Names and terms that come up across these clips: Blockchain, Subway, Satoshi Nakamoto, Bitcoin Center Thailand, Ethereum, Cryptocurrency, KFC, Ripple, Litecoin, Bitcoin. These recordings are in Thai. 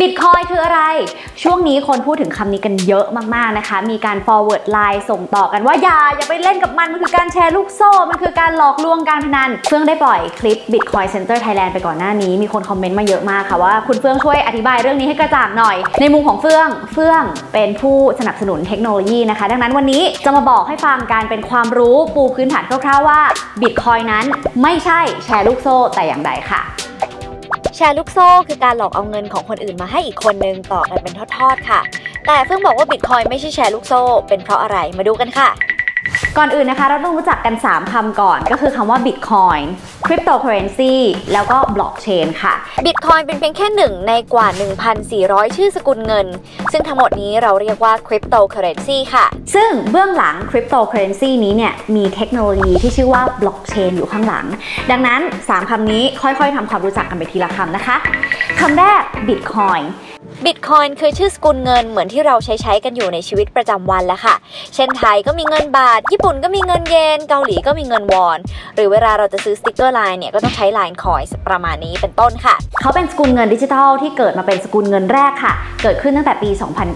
Bitcoin คืออะไรช่วงนี้คนพูดถึงคำนี้กันเยอะมากๆนะคะมีการ forward line ส่งต่อกันว่าอย่าไปเล่นกับมันคือการแชร์ลูกโซ่มันคือการหลอกลวงการพนันเฟื่องได้ปล่อยคลิป Bitcoin Center Thailand ไปก่อนหน้านี้มีคนคอมเมนต์มาเยอะมากค่ะว่าคุณเฟื่องช่วยอธิบายเรื่องนี้ให้กระจ่างหน่อยในมุมของเฟื่องเป็นผู้สนับสนุนเทคโนโลยีนะคะดังนั้นวันนี้จะมาบอกให้ฟังการเป็นความรู้ปูพื้นฐานคร่าวๆว่า Bitcoin นั้นไม่ใช่แชร์ลูกโซ่แต่อย่างใดค่ะแชร์ลูกโซ่คือการหลอกเอาเงินของคนอื่นมาให้อีกคนนึงต่อกันเป็นทอดๆค่ะแต่เฟื่องบอกว่า Bitcoin ไม่ใช่แชร์ลูกโซ่เป็นเพราะอะไรมาดูกันค่ะก่อนอื่นนะคะเราต้องรู้จักกัน3คำก่อนก็คือคำว่า Bitcoin Cryptocurrency แล้วก็ Blockchain ค่ะ Bitcoin เป็นเพียงแค่หนึ่งในกว่า 1,400 ชื่อสกุลเงินซึ่งทั้งหมดนี้เราเรียกว่า Cryptocurrency ค่ะซึ่งเบื้องหลัง Cryptocurrency นี้เนี่ยมีเทคโนโลยีที่ชื่อว่า Blockchain อยู่ข้างหลังดังนั้น3คำนี้ค่อยๆทำความรู้จักกันไปทีละคำนะคะคำแรก Bitcoin Bitcoin คือชื่อสกุลเงินเหมือนที่เราใช้กันอยู่ในชีวิตประจำวันแล้วค่ะเช่นไทยก็มีเงินบาทญี่ปุ่นก็มีเงินเยนเกาหลีก็มีเงินวอนหรือเวลาเราจะซื้อสติ๊กเกอร์ไลน์เนี่ยก็ต้องใช้ไลน์คอยประมาณนี้เป็นต้นค่ะเขาเป็นสกุลเงินดิจิทัลที่เกิดมาเป็นสกุลเงินแรกค่ะเกิดขึ้นตั้งแต่ปี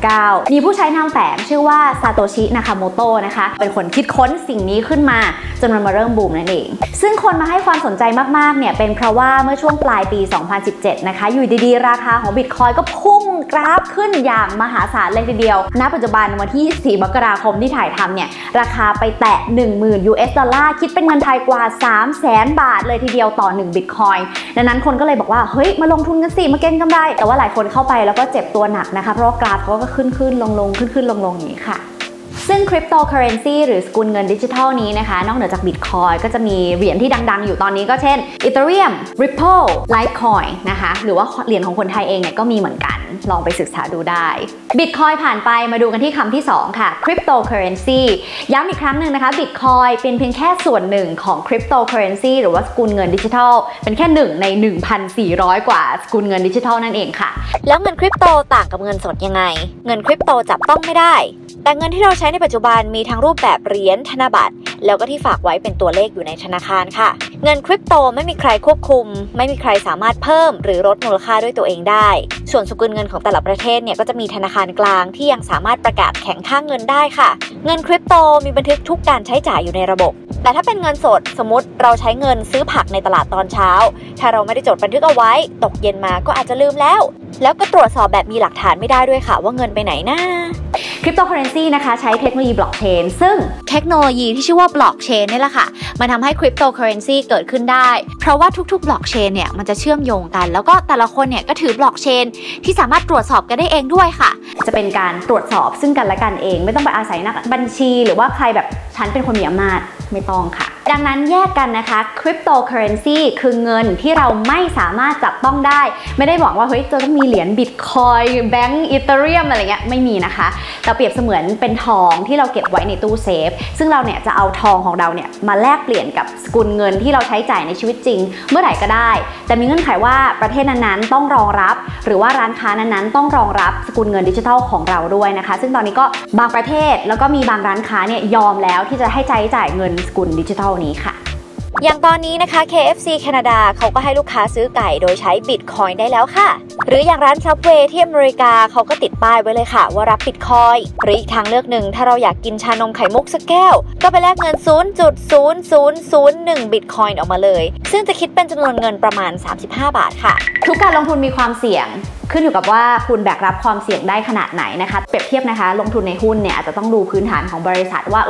2009 มีผู้ใช้นามแฝงชื่อว่าซาโตชิ นาคาโมโตะนะคะเป็นคนคิดค้นสิ่งนี้ขึ้นมาจนมันมาเริ่มบูมนั่นเองซึ่งคนมาให้ความสนใจมากๆเนี่ยเป็นเพราะว่าเมื่อช่วงปลายปี 2017 นะคะอยู่ดีๆราคาของ Bitcoin ก็พุ่งกราฟขึ้นอย่างมหาศาลเลยทีเดียวณปัจจุบันวันที่24 มกราคมที่ถ่ายทำเนี่ยราคาไปแตะ 10,000 US ดอลลาร์คิดเป็นเงินไทยกว่า 300,000 บาทเลยทีเดียวต่อ1 Bitcoin ดังนั้นคนก็เลยบอกว่าเฮ้ยมาลงทุนกันสิมาเก็งกำไรแต่ว่าหลายคนเข้าไปแล้วก็เจ็บตัวหนักนะคะเพราะกราฟเขาก็ขึ้นลงๆขึ้นลงๆอย่างนี้ค่ะซึ่ง Cryptocurrency หรือสกุลเงินดิจิทัลนี้นะคะนอกเหนือจาก Bitcoin ก็จะมีเหรียญที่ดังๆอยู่ตอนนี้ก็เช่น Ethereum Ripple Litecoin นะคะหรือว่าเหรียญของคนไทยเองเนี่ยก็มีเหมือนกันลองไปศึกษาดูได้ Bitcoin ผ่านไปมาดูกันที่คำที่2ค่ะ Cryptocurrency ย้ำอีกครั้งหนึ่งนะคะ Bitcoin เป็นเพียงแค่ส่วนหนึ่งของ Cryptocurrency หรือว่าสกุลเงินดิจิทัลเป็นแค่หนึ่งใน 1,400 กว่าสกุลเงินดิจิทัลนั่นเองค่ะแล้วเงินคริปโตต่างกับเงินสดยังไงเงินคริปโตจับต้องไม่ได้แต่เงินที่เราใช้ในปัจจุบันมีทั้งรูปแบบเหรียญธนบัตรแล้วก็ที่ฝากไว้เป็นตัวเลขอยู่ในธนาคารค่ะเงินคริปโตไม่มีใครควบคุมไม่มีใครสามารถเพิ่มหรือลดมูลค่าด้วยตัวเองได้ส่วนสกุลเงินของแต่ละประเทศเนี่ยก็จะมีธนาคารกลางที่ยังสามารถประกาศแข่งข้างเงินได้ค่ะเงินคริปโตมีบันทึกทุกการใช้จ่ายอยู่ในระบบแต่ถ้าเป็นเงินสดสมมติเราใช้เงินซื้อผักในตลาดตอนเช้าถ้าเราไม่ได้จดบันทึกเอาไว้ตกเย็นมาก็อาจจะลืมแล้วก็ตรวจสอบแบบมีหลักฐานไม่ได้ด้วยค่ะว่าเงินไปไหนนะคริปโตเคอเรนซีนะคะใช้เทคโนโลยีบล็อกเชนซึ่งเทคโนโลยีที่ชื่อว่าบล็อกเชนนี่แหละค่ะมันทำให้คริปโตเคอเรนซีเกิดขึ้นได้เพราะว่าทุกๆบล็อกเชนเนี่ยมันจะเชื่อมโยงกันแล้วก็แต่ละคนเนี่ยก็ถือบล็อกเชนที่สามารถตรวจสอบกันได้เองด้วยค่ะจะเป็นการตรวจสอบซึ่งกันและกันเองไม่ต้องไปอาศัยนักบัญชีหรือว่าใครแบบฉันเป็นคนมีอำนาจไม่ต้องค่ะดังนั้นแยกกันนะคะคริปโตเคอเรนซีคือเงินที่เราไม่สามารถจับต้องได้ไม่ได้บอกว่าเฮ้ยจะต้องมีเหรียญบิตคอยน์แบงก์อีเธอเรียมอะไรเงี้ยไม่มีนะคะแต่เปรียบเสมือนเป็นทองที่เราเก็บไว้ในตู้เซฟซึ่งเราเนี่ยจะเอาทองของเราเนี่ยมาแลกเปลี่ยนกับสกุลเงินที่เราใช้จ่ายในชีวิตจริงเมื่อไหร่ก็ได้แต่มีเงื่อนไขว่าประเทศนั้นๆต้องรองรับหรือว่าร้านค้านั้นๆต้องรองรับสกุลเงินดิจิทัลของเราด้วยนะคะซึ่งตอนนี้ก็บางประเทศแล้วก็มีบางร้านค้าเนี่ยยอมแล้วที่จะให้ใช้จ่ายเงินสกุลดิจิทัลนี้ค่ะอย่างตอนนี้นะคะ KFC แคนาดาเขาก็ให้ลูกค้าซื้อไก่โดยใช้ Bitcoin ได้แล้วค่ะหรืออย่างร้าน Subway ที่อเมริกาเขาก็ติดป้ายไว้เลยค่ะว่ารับ Bitcoin หรืออีกทางเลือกหนึ่งถ้าเราอยากกินชานมไข่มุกสักแก้วก็ไปแลกเงิน 0.0001 Bitcoin ออกมาเลยซึ่งจะคิดเป็นจำนวนเงินประมาณ35 บาทค่ะทุกการลงทุนมีความเสี่ยงขึ้นอยู่กับว่าคุณแบกรับความเสี่ยงได้ขนาดไหนนะคะเปรียบเทียบนะคะลงทุนในหุ้นเนี่ยอาจจะต้องดูพื้นฐานของบริษัทว่า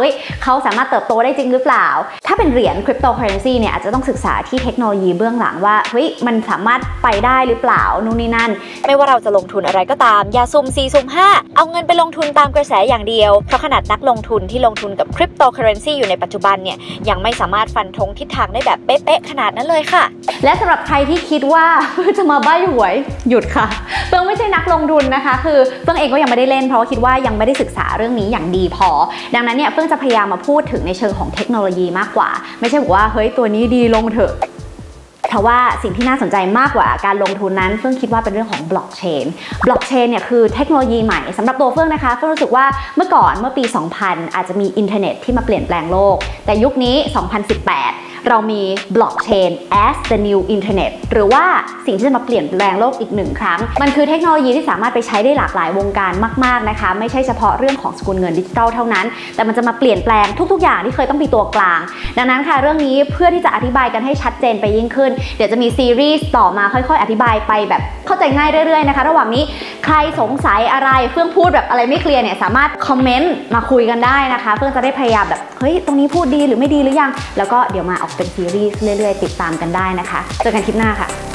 เขาสามารถเติบโตได้จริงหรือเปล่าถ้าเป็นเหรียญคริปโตเคอเรนซีเนี่ยอาจจะต้องศึกษาที่เทคโนโลยีเบื้องหลังว่ามันสามารถไปได้หรือเปล่านู่นนี่นั่นไม่ว่าเราจะลงทุนอะไรก็ตามอย่าซุ่ม4ซุ่ม5เอาเงินไปลงทุนตามกระแสอย่างเดียวเพราะขนาดนักลงทุนที่ลงทุนกับคริปโตเคอเรนซีอยู่ในปัจจุบันเนี่ยยังไม่สามารถฟันธงทิศทางได้แบบเป๊ะๆขนาดนั้นเลยค่ะและสำหรับใครที่คิดว่าจะมาใบ้หวยหยุดค่ะเฟื่องไม่ใช่นักลงทุนนะคะคือเฟื่องเองก็ยังไม่ได้เล่นเพราะคิดว่ายังไม่ได้ศึกษาเรื่องนี้อย่างดีพอดังนั้นเนี่ยเฟื่องจะพยายามมาพูดถึงในเชิงของเทคโนโลยีมากกว่าไม่ใช่บอกว่าเฮ้ยตัวนี้ดีลงเถอะเพราะว่าสิ่งที่น่าสนใจมากกว่าการลงทุนนั้นเฟื่องคิดว่าเป็นเรื่องของบล็อกเชนเนี่ยคือเทคโนโลยีใหม่สำหรับตัวเฟื่องนะคะเฟื่องรู้สึกว่าเมื่อปี 2000 อาจจะมีอินเทอร์เน็ตที่มาเปลี่ยนแปลงโลกแต่ยุคนี้ 2018 เรามี blockchain as the new internet หรือว่าสิ่งที่จะมาเปลี่ยนแปลงโลกอีกหนึ่งครั้งมันคือเทคโนโลยีที่สามารถไปใช้ได้หลากหลายวงการมากๆนะคะไม่ใช่เฉพาะเรื่องของสกุลเงินดิจิทัลเท่านั้นแต่มันจะมาเปลี่ยนแปลงทุกๆอย่างที่เคยต้องมีตัวกลางดังนั้นค่ะเรื่องนี้เพื่อที่จะอธิบายกันให้ชัดเจนไปยิ่งขึ้นเดี๋ยวจะมีซีรีส์ต่อมาค่อยๆอธิบายไปแบบเข้าใจง่ายเรื่อยๆนะคะระหว่างนี้ใครสงสัยอะไรเฟื่องพูดแบบอะไรไม่เคลียร์เนี่ยสามารถคอมเมนต์มาคุยกันได้นะคะเฟื่องจะได้พยายามแบบเฮ้ยตรงนี้พูดดีหรือไม่ดีหรือยังแล้วก็เดี๋ยวมาออกเป็นซีรีส์เรื่อยๆติดตามกันได้นะคะเจอกันคลิปหน้าค่ะ